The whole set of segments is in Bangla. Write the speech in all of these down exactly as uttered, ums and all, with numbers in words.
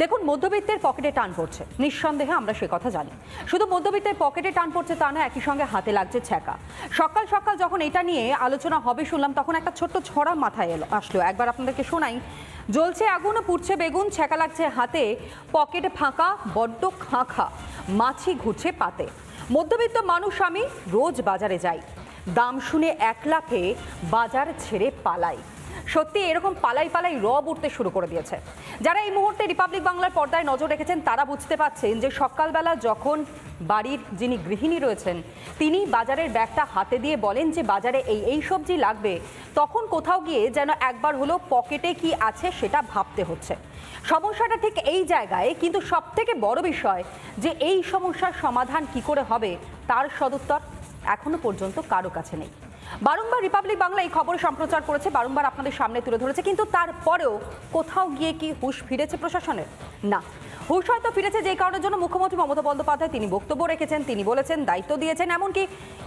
দেখুন মধ্যবিত্তের পকেটে টান পড়ছে, নিঃসন্দেহে আমরা সে কথা জানি। শুধু মধ্যবিত্তের পকেটে টান পড়ছে তা না, একই সঙ্গে হাতে লাগছে ছ্যাঁকা। সকাল সকাল যখন এটা নিয়ে আলোচনা হবে শুনলাম, তখন একটা ছোট্ট ছড়া মাথায় এলো আসলো, একবার আপনাদেরকে শোনাই। জ্বলছে আগুন পুড়ছে বেগুন, ছ্যাঁকা লাগছে হাতে, পকেটে ফাঁকা বড্ড খাঁখা, মাছি ঘুরছে পাতে। মধ্যবিত্ত মানুষ আমি, রোজ বাজারে যাই, দাম শুনে এক লাফে বাজার ছেড়ে পালাই। সত্যি এরকম পালাই পালাই রব উঠতে শুরু করে দিয়েছে। যারা এই মুহূর্তে রিপাবলিক বাংলার পর্দায় নজর রেখেছেন তারা বুঝতে পারছেন যে সকালবেলা যখন বাড়ির যিনি গৃহিণী রয়েছেন তিনি বাজারের ব্যাগটা হাতে দিয়ে বলেন যে বাজারে এই এই সবজি লাগবে, তখন কোথাও গিয়ে যেন একবার হলো পকেটে কি আছে সেটা ভাবতে হচ্ছে। সমস্যাটা ঠিক এই জায়গায়, কিন্তু সবথেকে বড় বিষয় যে এই সমস্যার সমাধান কি করে হবে তার সদুত্তর এখনো পর্যন্ত কারো কাছে নেই। বারংবার রিপাবলিক বাংলা এই খবর সম্প্রচার করেছে, বারংবার আপনাদের সামনে তুলে ধরেছে, কিন্তু তারপরেও কোথাও গিয়ে কি হুঁশ ফিরেছে প্রশাসনের? না, হুঁশ হয়তো ফিরেছে যে কারণের জন্য মুখ্যমন্ত্রী মমতা বন্দ্যোপাধ্যায় তিনি বক্তব্য রেখেছেন, তিনি বলেছেন, দায়িত্ব দিয়েছেন, এমনকি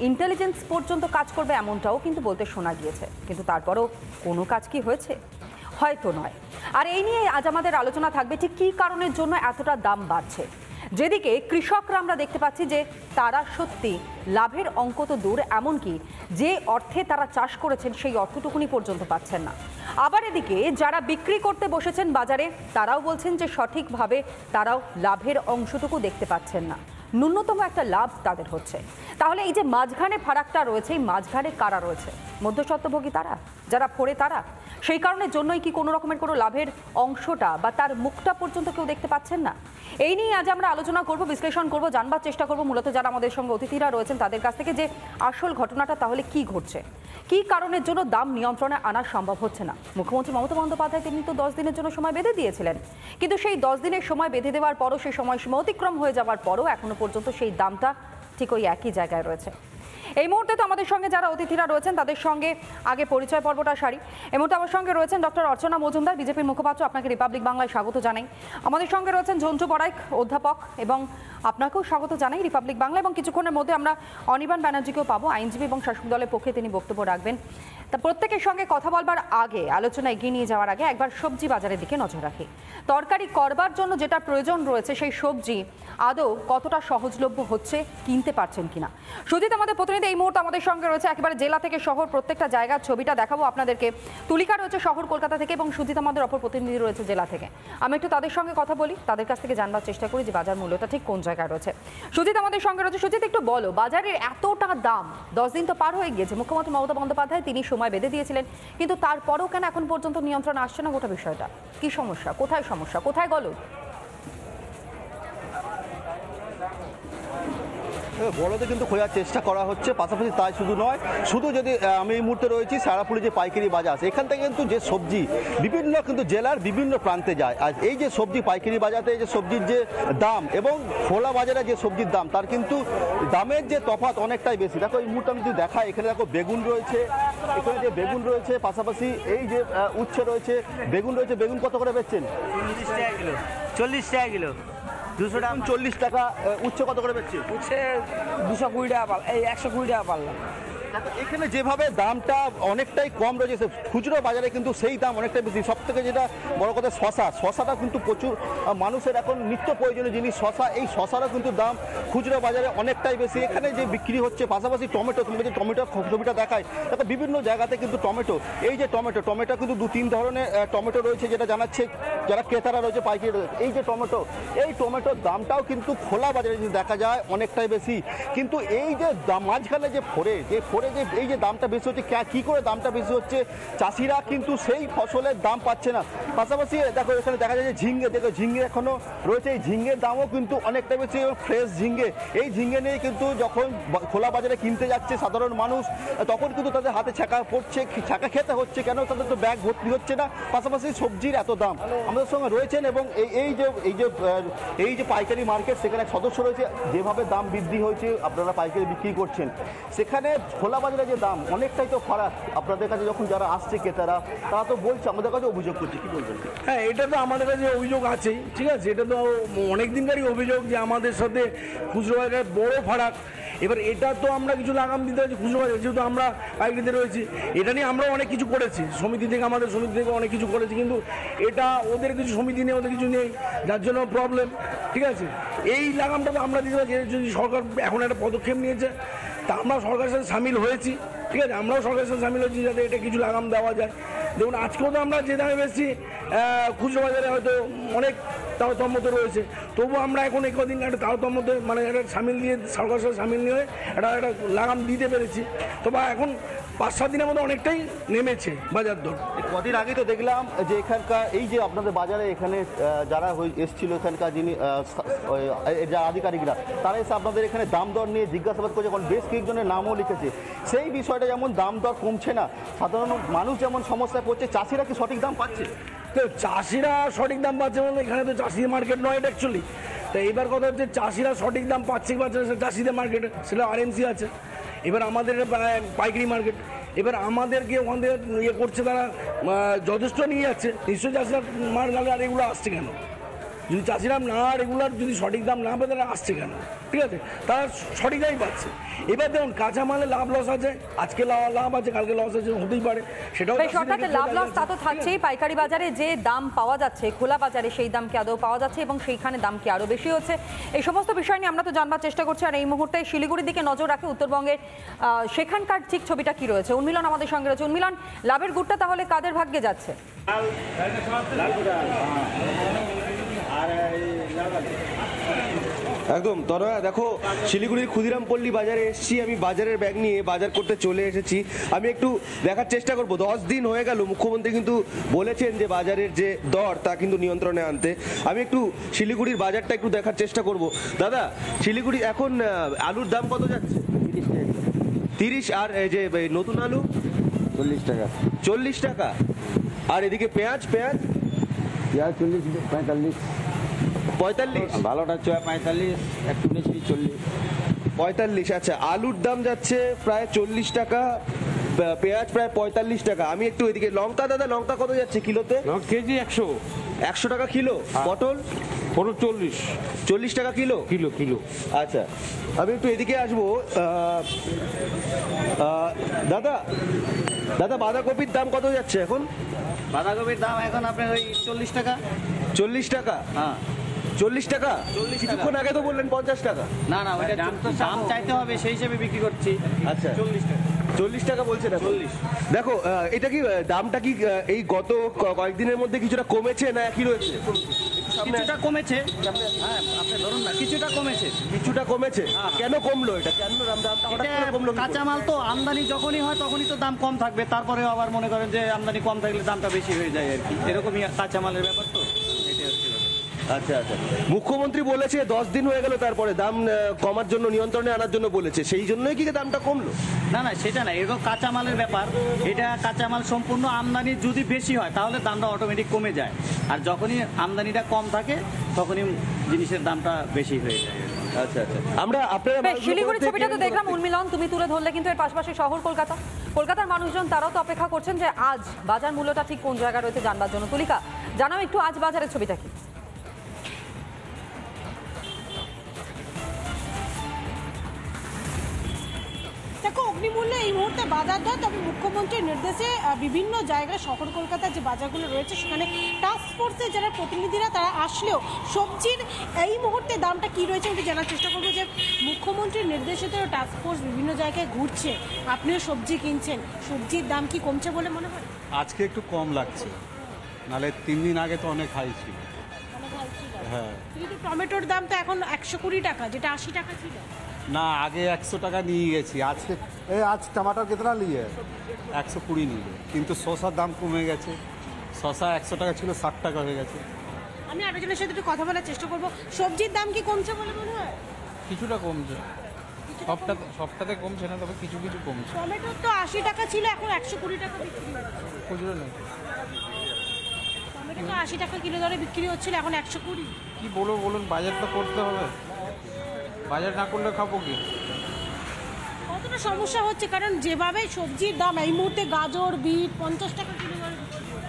ইন্টেলিজেন্স পর্যন্ত কাজ করবে এমনটাও কিন্তু বলতে শোনা গিয়েছে। কিন্তু তারপরেও কোনো কাজ কি হয়েছে? হয়তো নয়। আর এই নিয়ে আজ আমাদের আলোচনা থাকবে ঠিক কী কারণের জন্য এতটা দাম বাড়ছে। যেদিকে কৃষকরা আমরা দেখতে পাচ্ছি যে তারা সত্যি লাভের অঙ্ক তো দূর, এমনকি যে অর্থে তারা চাষ করেছেন সেই অর্থটুকুনি পর্যন্ত পাচ্ছেন না। আবার এদিকে যারা বিক্রি করতে বসেছেন বাজারে তারাও বলছেন যে সঠিকভাবে তারাও লাভের অংশটুকু দেখতে পাচ্ছেন না, ন্যূনতম একটা লাভ তাদের হচ্ছে। তাহলে এই যে মাঝখানে ফারাকটা রয়েছে, এই মাঝখানে কারা রয়েছে? মধ্যস্বত্বভোগী তারা, যারা পড়ে তারা। সেই কারণের জন্যই কি কোনো রকমের কোনো লাভের অংশটা বা তার মুখটা পর্যন্ত কেউ দেখতে পাচ্ছেন না? এই নিয়ে আজ আমরা আলোচনা করব, বিশ্লেষণ করব, জানবার চেষ্টা করব মূলত যারা আমাদের সঙ্গে অতিথিরা রয়েছেন তাদের কাছ থেকে, যে আসল ঘটনাটা তাহলে কি ঘটছে, কি কারণের জন্য দাম নিয়ন্ত্রণে আনা সম্ভব হচ্ছে না। মুখ্যমন্ত্রী মমতা বন্দ্যোপাধ্যায় তিনি তো দশ দিনের জন্য সময় বেঁধে দিয়েছিলেন, কিন্তু সেই দশ দিনের সময় বেঁধে দেওয়ার পরও, সেই সময়সীমা অতিক্রম হয়ে যাওয়ার পরও এখনো পর্যন্ত সেই দামটা ঠিক ওই একই জায়গায় রয়েছে। এই মুহূর্তে তো আমাদের সঙ্গে যারা অতিথিরা রয়েছেন তাদের সঙ্গে আগে পরিচয় পর্বটা সারি। এই মুহূর্তে আমার সঙ্গে রয়েছেন ডক্টর অর্চনা মজুমদার, বিজেপির মুখপাত্র, আপনাকে রিপাবলিক বাংলায় স্বাগত জানাই। আমাদের সঙ্গে রয়েছেন ঝন্টু বড়াইক, অধ্যাপক, এবং আপনাকেও স্বাগত জানাই রিপাবলিক বাংলা। এবং কিছুক্ষণের মধ্যে আমরা অনির্বাণ ব্যানার্জিকেও পাবো, আইনজীবী এবং শাসক দলের পক্ষে তিনি বক্তব্য রাখবেন। তা প্রত্যেকের সঙ্গে কথা বলবার আগে, আলোচনা এগিয়ে নিয়ে যাওয়ার আগে একবার সবজি বাজারের দিকে নজর রাখি। তরকারি করবার জন্য যেটা প্রয়োজন রয়েছে সেই সবজি আদৌ কতটা সহজলভ্য হচ্ছে, কিনতে পারছেন কিনা? সুজিত আমাদের প্রতিনিধি এই মুহূর্তে আমাদের সঙ্গে রয়েছে, একেবারে জেলা থেকে শহর প্রত্যেকটা জায়গার ছবিটা দেখাবো আপনাদেরকে। তুলিকা রয়েছে শহর কলকাতা থেকে এবং সুজিত আমাদের অপর প্রতিনিধি রয়েছে জেলা থেকে। আমি একটু তাদের সঙ্গে কথা বলি, তাদের কাছ থেকে জানবার চেষ্টা করি যে বাজার মূল্যটা ঠিক কোন জায়গায় রয়েছে। সুজিত আমাদের সঙ্গে রয়েছে। সুজিত, একটু বলো, বাজারের এতটা দাম, দশ দিন তো পার হয়ে গিয়েছে, মুখ্যমন্ত্রী মমতা বন্দ্যোপাধ্যায় তিনি সময় বেঁধে দিয়েছিলেন, কিন্তু তারপরেও কেন এখন পর্যন্ত নিয়ন্ত্রণ আসছে না? গোটা বিষয়টা কি সমস্যা, কোথায় সমস্যা, কোথায় গলদ? গলদে কিন্তু খোঁজার চেষ্টা করা হচ্ছে। পাশাপাশি তাই শুধু নয়, শুধু যদি আমি এই মুহূর্তে রয়েছি সারাপুরি যে পাইকারি বাজার, এখান থেকে কিন্তু যে সবজি বিভিন্ন কিন্তু জেলার বিভিন্ন প্রান্তে যায়। আর এই যে সবজি পাইকারি বাজারে যে সবজির যে দাম এবং খোলা বাজারে যে সবজির দাম, তার কিন্তু দামের যে তফাৎ অনেকটাই বেশি। দেখো এই মুহূর্তে আমি যদি দেখাই, এখানে দেখো বেগুন রয়েছে, এখানে যে বেগুন রয়েছে, পাশাপাশি এই যে উচ্ছে রয়েছে, বেগুন রয়েছে। বেগুন কত করে বেচছেন? চল্লিশ টাকা কিলো। চল্লিশ টাকা কিলো দুশো টাকা চল্লিশ টাকা উচ্ছে কত করে বেচছে? উচ্ছে দুশো কুড়ি টাকা পাল, এই একশো কুড়ি টাকা পারলাম। এখানে যেভাবে দামটা অনেকটাই কম রয়েছে খুচরো বাজারে, কিন্তু সেই দাম অনেকটাই বেশি। সব থেকে যেটা বড় কথা শশা, শশাটা কিন্তু প্রচুর মানুষের এখন নিত্য প্রয়োজনীয় জিনিস শশা, এই শশারও কিন্তু দাম খুচরো বাজারে অনেকটাই বেশি এখানে যে বিক্রি হচ্ছে। পাশাপাশি টমেটো, তুমি যে টমেটো ছবিটা দেখায়, তাতে বিভিন্ন জায়গাতে কিন্তু টমেটো, এই যে টমেটো টমেটো কিন্তু দু তিন ধরনের টমেটো রয়েছে, যেটা জানাচ্ছে যারা ক্রেতারা রয়েছে পাইকারি। এই যে টমেটো, এই টমেটোর দামটাও কিন্তু খোলা বাজারে যদি দেখা যায় অনেকটাই বেশি। কিন্তু এই যে মাঝখানে যে ফোরে যে পরে যে এই যে দামটা বেশি হচ্ছে, কী করে দামটা বেশি হচ্ছে? চাষিরা কিন্তু সেই ফসলের দাম পাচ্ছে না। পাশাপাশি দেখো এখানে দেখা যায় যে ঝিঙ্গে, দেখো ঝিঙ্গে এখনও রয়েছে, এই ঝিঙ্গের দামও কিন্তু অনেকটা বেশি, ফ্রেশ ঝিঙ্গে। এই ঝিঙ্গে নিয়ে কিন্তু যখন খোলা বাজারে কিনতে যাচ্ছে সাধারণ মানুষ, তখন কিন্তু তাদের হাতে ছ্যাঁকা পড়ছে, ছ্যাঁকা খেতে হচ্ছে। কেন? তাদের তো ব্যাগ ভর্তি হচ্ছে না। পাশাপাশি সবজির এত দাম। আমাদের সঙ্গে রয়েছেন এবং এই এই যে এই যে এই যে পাইকারি মার্কেট, সেখানে সদস্য রয়েছে। যেভাবে দাম বৃদ্ধি হয়েছে, আপনারা পাইকারি বিক্রি করছেন, সেখানে খোলা বাজারে যে দাম অনেকটাই তো ফারাক, আপনাদের কাছে যখন যারা আসছে ক্রেতারা তারা তো বলছে, আমাদের কাছে অভিযোগ করছে, কি বলবেন? হ্যাঁ, এটা তো আমাদের কাছে অভিযোগ আছেই, ঠিক আছে, এটা তো অনেক দিনকারই অভিযোগ যে আমাদের সাথে খুচরো বাজারে বড় ফারাক। এবার এটা তো আমরা কিছু লাগাম দিতে হয়েছি খুচরো বাজারে, যেহেতু আমরা পাইকারিতে রয়েছি, এটা নিয়ে আমরা অনেক কিছু করেছি সমিতি থেকে, আমাদের সমিতি থেকে অনেক কিছু করেছি, কিন্তু এটা ওদের কিছু সমিতি নেই, ওদের কিছু নেই, যার জন্য প্রবলেম, ঠিক আছে। এই লাগামটা তো আমরা দিতে পারছি, যদি সরকার এখন একটা পদক্ষেপ নিয়েছে, তা আমরা সরকারের সাথে সামিল হয়েছি, ঠিক আছে, আমরাও সরকারের সাথে সামিল হয়েছি যাতে এটা কিছু লাগাম দেওয়া যায়। দেখুন আজকেও তো আমরা যে দামে বেশি খুচরো বাজারে হয়তো অনেক তারতম্য রয়েছে, তবু আমরা এখন এই কদিন একটা তারতম্যতে মানে একটা সামিল দিয়ে সরকারের সাথে সামিল নিয়ে একটা একটা লাগাম দিতে পেরেছি। তবে এখন পাঁচ সাত দিনের মধ্যে অনেকটাই নেমেছে বাজার দর। কদিন আগে তো দেখলাম যে এখানকার এই যে আপনাদের বাজারে এখানে যারা এসেছিল এখানকার যিনি যারা আধিকারিকরা, তারা এসে আপনাদের এখানে দাম দর নিয়ে জিজ্ঞাসাবাদ করছে, এখন বেশ কয়েকজনের নামও লিখেছে। সেই বিষয়টা যেমন দাম দর কমছে না, সাধারণ মানুষ যেমন সমস্যায় পড়ছে, চাষিরা কি সঠিক দাম পাচ্ছে? তো চাষিরা সঠিক দাম পাচ্ছে বলতে এখানে তো চাষিদের মার্কেট নয় এটা অ্যাকচুয়ালি। তো এইবার কথা হচ্ছে চাষিরা সঠিক দাম পাচ্ছে কি পাচ্ছে না সেটা চাষিদের মার্কেটে, সেটা আরএমসি আছে, এবার আমাদের পাইকারি মার্কেট, এবার আমাদেরকে ওখান থেকে ইয়ে করছে, তারা যথেষ্ট নিয়ে যাচ্ছে, নিশ্চয়ই চাষিরা মার নালে আর এগুলো আসছে কেন? যদি চাষিরা না রেগুলার যদি সঠিক দাম না পায় তারা আসছে কেন, ঠিক আছে, তারা সঠিক দামই পাচ্ছে। এবার দেখুন কাঁচামালে লাভ লস আছে, আজকে লাভ আছে কালকে লস আছে, হতেই পারে, সেটাও লাভ লস তা তো থাকছেই। পাইকারি বাজারে যে দাম পাওয়া যাচ্ছে খোলা বাজারে সেই দাম কি আদৌ পাওয়া যাচ্ছে এবং সেইখানে দাম কি আরও বেশি হচ্ছে, এই সমস্ত বিষয় নিয়ে আমরা তো জানবার চেষ্টা করছি। আর এই মুহূর্তে শিলিগুড়ির দিকে নজর রাখে উত্তরবঙ্গের, সেখানকার ঠিক ছবিটা কি রয়েছে, উন্মিলন আমাদের সঙ্গে রয়েছে। উন্মিলন, লাভের গুড়টা তাহলে কাদের ভাগ্যে যাচ্ছে? একদম তরয়া, দেখো শিলিগুড়ির ক্ষুদিরামপল্লী বাজারে এসেছি আমি, বাজারের ব্যাগ নিয়ে বাজার করতে চলে এসেছি। আমি একটু দেখার চেষ্টা করব, দশ দিন হয়ে গেল মুখ্যমন্ত্রী কিন্তু বলেছেন যে বাজারের যে দর তা কিন্তু নিয়ন্ত্রণে আনতে। আমি একটু শিলিগুড়ির বাজারটা একটু দেখার চেষ্টা করব। দাদা, শিলিগুড়ি এখন আলুর দাম কত যাচ্ছে? তিরিশ, আর এই যে নতুন আলু চল্লিশ টাকা, চল্লিশ টাকা। আর এদিকে পেঁয়াজ, পেঁয়াজ পেঁয়াজ চল্লিশ, পঁয়তাল্লিশ, পঁয়তাল্লিশ, ভালোটা পঁয়তাল্লিশ, একটু নিচে চল্লিশ, পঁয়তাল্লিশ। আচ্ছা, আলুর দাম যাচ্ছে প্রায় চল্লিশ টাকা, পেঁয়াজ প্রায় পঁয়তাল্লিশ টাকা। আমি একটু এদিকে লঙ্কা, দাদা লঙ্কা কত যাচ্ছে কিলোতে? কেজি একশো, একশো টাকা কিলো। পটল পটল চল্লিশ, চল্লিশ টাকা কিলো, কিলো কিলো। আচ্ছা, আমি একটু এদিকে আসবো। দাদা দাদা বাঁধাকপির দাম কত যাচ্ছে এখন? বাঁধাকপির দাম এখন আপনার ওই চল্লিশ টাকা, চল্লিশ টাকা, হ্যাঁ চল্লিশ টাকা। কিছুক্ষণ আগে তো বললেন পঞ্চাশ টাকা। না না, ওইটা দাম চাইতে হবে, সেই হিসেবে বিক্রি করছি। আচ্ছা, চল্লিশ টাকা, চল্লিশ টাকা বলছে না? চল্লিশ। দেখো এটা কি দামটা কি এই গত কয়েকদিনের মধ্যে কিছুটা কমেছে না একই রয়েছে? কিছুটা কমেছে, হ্যাঁ আপনি ধরুন না কিছুটা কমেছে, কিছুটা কমেছে। কেন কমলো এটা? কেন দামটা হঠাৎ কমলো? কাঁচামাল তো আমদানি যখনই হয় তখনই তো দাম কম থাকবে, তারপরে আবার মনে করেন যে আমদানি কম থাকলে দামটা বেশি হয়ে যায় আর কি, এরকমই কাঁচামালের ব্যাপার তো। আচ্ছা আচ্ছা, মুখ্যমন্ত্রী বলেছে দশ দিন হয়ে গেল, তারপরে দাম কমার জন্য নিয়ন্ত্রণে আনার জন্য বলেছে, সেই জন্যই কি দামটা কমলো? না না সেটা না, এরকম কাঁচামালের ব্যাপার, এটা কাঁচামাল সম্পূর্ণ আমদানি যদি বেশি হয় তাহলে দামটা অটোমেটিক কমে যায়, আর যখনই আমদানিটা কম থাকে তখনই জিনিসের দামটা বেশি হয়ে যায়। আচ্ছা আচ্ছা, আমরা আপনারা শিলিগুড়ির ছবিটা তো দেখলাম উন্মিলন তুমি তুলে ধরলে, কিন্তু এর পাশাপাশি শহর কলকাতা, কলকাতার মানুষজন তারাও তো অপেক্ষা করছেন যে আজ বাজার মূল্যটা ঠিক কোন জায়গা রয়েছে জানবার জন্য। তুলিকা, জানাও একটু আজ বাজারের ছবিটা কি? অগ্নিমূল্যে এই মুহূর্তে বাজার দর, তবে মুখ্যমন্ত্রীর নির্দেশে বিভিন্ন জায়গায় শহর কলকাতার যে বাজারগুলো রয়েছে সেখানে টাস্কফোর্সের যারা প্রতিনিধিরা তারা আসলেও সবজির এই মুহূর্তে দামটা কী রয়েছে ওটা জানার চেষ্টা করবো। যে মুখ্যমন্ত্রীর নির্দেশে তো টাস্কফোর্স বিভিন্ন জায়গায় ঘুরছে, আপনিও সবজি কিনছেন, সবজির দাম কি কমছে বলে মনে হয়? আজকে একটু কম লাগছে, নাহলে তিন দিন আগে তো অনেক হাই ছিল। হ্যাঁ, কিন্তু টমেটোর দাম তো এখন একশো কুড়ি টাকা, যেটা আশি টাকা ছিল। না আগে একশো টাকা নিয়ে গেছি, আজকে এই আজ টমাটার কতটা নিয়ে একশো কুড়ি নিয়ে, কিন্তু শসার দাম কমে গেছে, শসা একশো টাকা ছিল ষাট টাকা হয়ে গেছে। আমি আরেকজনের সাথে একটু কথা বলার চেষ্টা করব, সবজির দাম কি কমছে বলে মনে হয়? কিছুটা কমছে, সবটা সবটাতে কমছে না, তবে কিছু কিছু কমছে। টমেটোর তো আশি টাকা ছিল, এখন একশো কুড়ি টাকা বিক্রি হচ্ছে। টমেটো আশি টাকা কিলো দরে বিক্রি হচ্ছিল, এখন একশো কুড়ি। কী বলবো বলুন, বাজার তো করতে হবে, বাজার না করলে খাবো কি? কতটা समस्या होच्छे कारण जेभावे सब्जिर दाम एई मुहूर्ते गाजर बीट पचास टाका किलो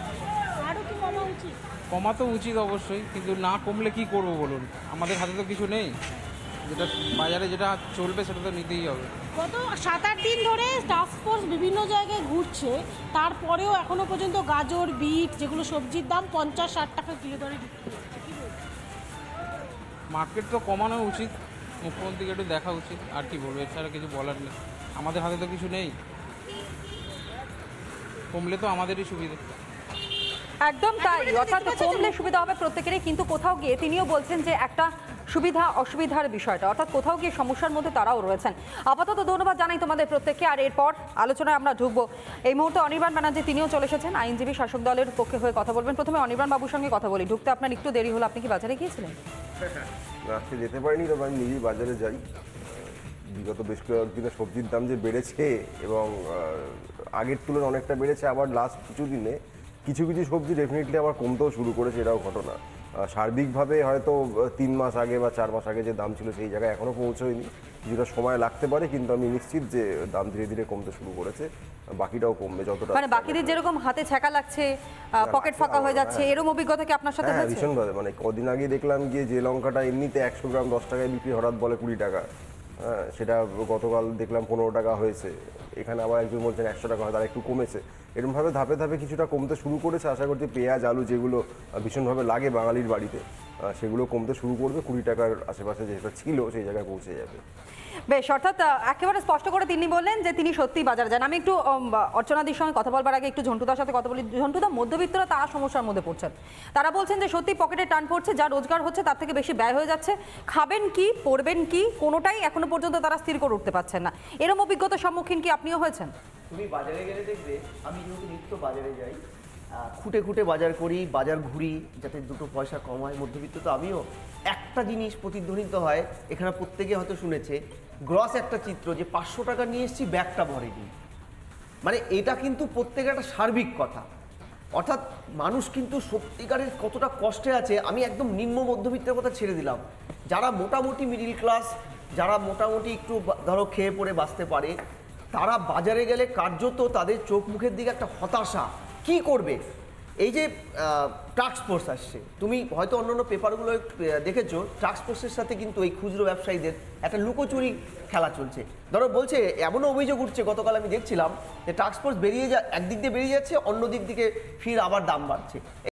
आरो कि कमा उचित कमा तो उचित अवश्य किन्तु ना कमले कि करब बोलुन आमादेर हाथे तो किछु नेई যেটা বাজারে যেটা চলবে সেটা তো নিতেই হবে। গত সাত আট দিন ধরে টাস্ক ফোর্স বিভিন্ন জায়গায় ঘুরছে তারপরেও এখনো পর্যন্ত গাজর বিট যেগুলো সবজির দাম পঞ্চাশ ষাট টাকা কিলো দরে মার্কেট তো কমানো উচিত মুখ্যমন্ত্রীকে একটু দেখা উচিত আর কি বলবো এছাড়া কিছু বলার নেই আমাদের হাতে তো কিছু নেই কমলে তো আমাদেরই সুবিধা একদম তাই অর্থাৎ কমলে সুবিধা হবে প্রত্যেকেরই কিন্তু কোথাও গিয়ে তিনিও বলছেন যে একটা सुविधा असुविधार विषय अर्थात कोथाओ गिये समस्यार मध्य ताराओ रयेछेन आपातत धन्यवाद जानाई तोमादेर प्रत्येकके आर एरपर आलोचनाय आमरा ढुकबो एई मुहूर्ते अनिर्बान बानार्जी तिनिओ चले एसेछेन आईनजीवी शासक दलेर पक्षे हये कथा बोलबेन प्रथमे अनिर्बान बाबुर संगे कथा बोली ढुकते आपनार एकटु देरी हलो आपनि कि बाजारे गियेछिलेन ना आजके जेते पारिनि तबे आमि निजेई बाजारे जाई विगत बेश कयेकदिने सब्जिर दाम जे बेड़ेछे एबं आगेर तुलनाय अनेकटा बेड़ेछे आबार लास्ट किछुदिने किछु किछु सब्जी डेफिनेटली आबार कमतेओ शुरू करेछे एटाओ घटना सार्बिक भावे हयतो तीन मास आगे बा चार मास आगे जो दाम छिलो सेई जायगाय एखोनो पौंछायनि जेटा समय लागते पारे किन्तु आमि निश्चित जे दाम धीरे धीरे कमते शुरू करेछे बाकिटाओ कमबे जतटा माने बाकिदेर जेरकम हाथे छाका लागछे पकेट फाका हये जाच्छे एरकम अभिज्ञता कि आपनार साथे हयेछे भीषण भावे माने कदिन आगे देखलाम गिये जे लंकाटा एमनिते একশো ग्राम দশ টাকায় বিক্রি হঠাৎ বলে কুড়ি টাকা হ্যাঁ সেটা গতকাল দেখলাম পনেরো টাকা হয়েছে এখানে আবার একজন বলছেন একশো টাকা হয় তার একটু কমেছে এরকম ভাবে ধাপে ধাপে কিছুটা কমতে শুরু করেছে আশা করছি পেঁয়াজ আলু যেগুলো ভীষণ ভাবে লাগে বাঙালির বাড়িতে সেগুলো কমতে শুরু করবে কুড়ি টাকার আশেপাশে যেটা ছিল সেই জায়গায় পৌঁছে যাবে বেশ অর্থাৎ একেবারে স্পষ্ট করে তিনি বললেন যে তিনি সত্যি বাজারে যান আমি একটু অর্চনাদির সঙ্গে কথা বলবার আগে একটু ঝন্টুদার সাথে কথা বলি ঝন্টুদা মধ্যবিত্তরা তারা সমস্যার মধ্যে পড়ছেন তারা বলছেন যে সত্যি পকেটে টান পড়ছে যা রোজগার হচ্ছে তার থেকে বেশি ব্যয় হয়ে যাচ্ছে খাবেন কি পড়বেন কি কোনোটাই এখনো পর্যন্ত তারা স্থির করে উঠতে পারছেন না এরম অভিজ্ঞতার সম্মুখীন কি আপনিও হয়েছেন তুমি বাজারে গেলে দেখবে আমি যেহেতু নিত্য বাজারে যাই খুঁটে খুঁটে বাজার করি বাজার ঘুরি যাতে দুটো পয়সা কম হয় মধ্যবিত্ত তো আমিও একটা জিনিস প্রতিধ্বনিত হয় এখানে প্রত্যেকে হয়তো শুনেছে গ্রস একটা চিত্র যে পাঁচশো টাকা নিয়ে এসেছি ব্যাগটা ভরেনি মানে এটা কিন্তু প্রত্যেকে একটা সার্বিক কথা অর্থাৎ মানুষ কিন্তু সত্যিকারের কতটা কষ্টে আছে আমি একদম নিম্ন মধ্যবিত্তের কথা ছেড়ে দিলাম যারা মোটামুটি মিডিল ক্লাস যারা মোটামুটি একটু ধরো খেয়ে পড়ে বাঁচতে পারে তারা বাজারে গেলে কার্যত তাদের চোখ মুখের দিকে একটা হতাশা কি করবে এই যে টাস্ক ফোর্স আসছে তুমি হয়তো অন্যান্য পেপারগুলো দেখেছো টাস্ক ফোর্সের সাথে কিন্তু এই খুচরো ব্যবসায়ীদের একটা লুকোচুরি খেলা চলছে ধরো বলছে এমনও অভিযোগ উঠছে গতকাল আমি দেখছিলাম যে টাস্ক ফোর্স বেরিয়ে যা একদিক দিয়ে বেরিয়ে যাচ্ছে অন্য দিক থেকে ফির আবার দাম বাড়ছে